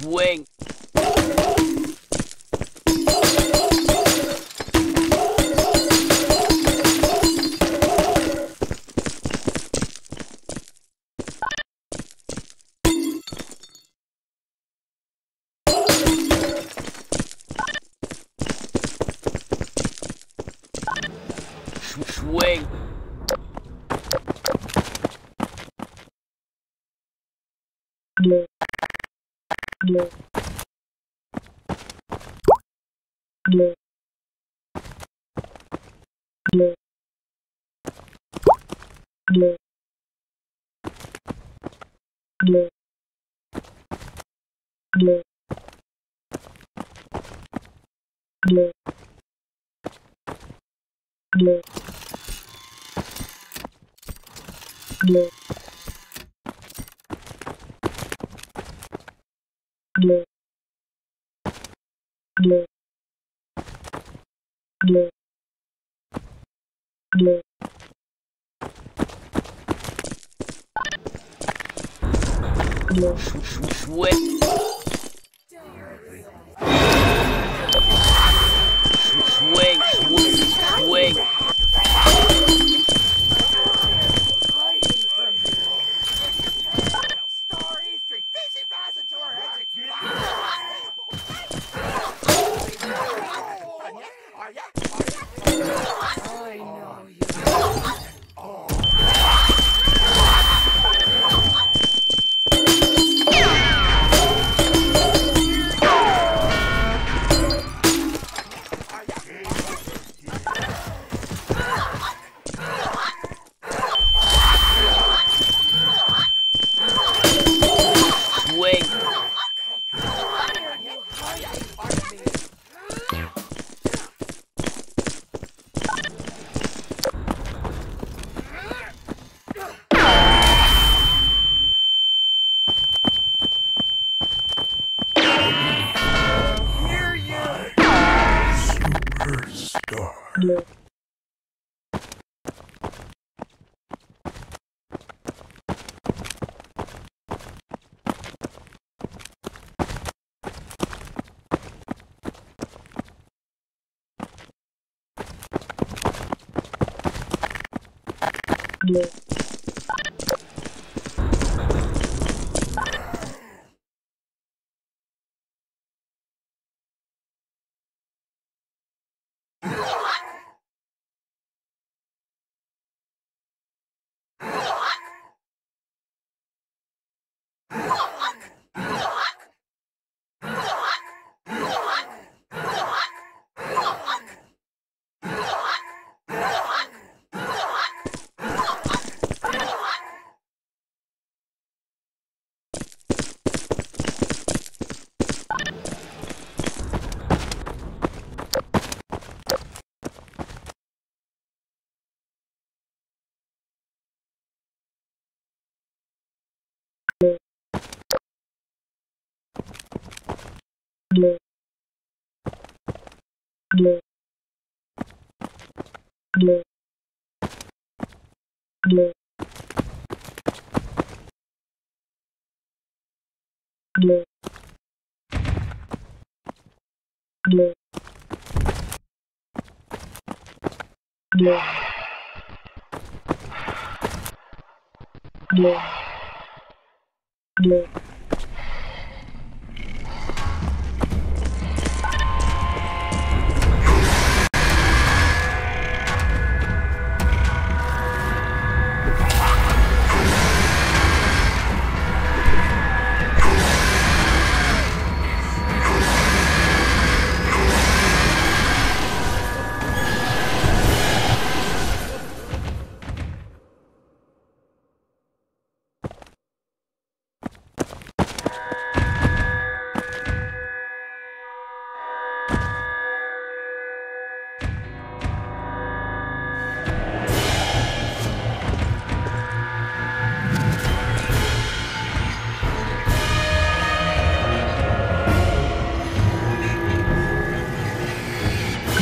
swing. Swing. Swing.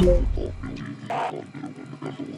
No, no. No!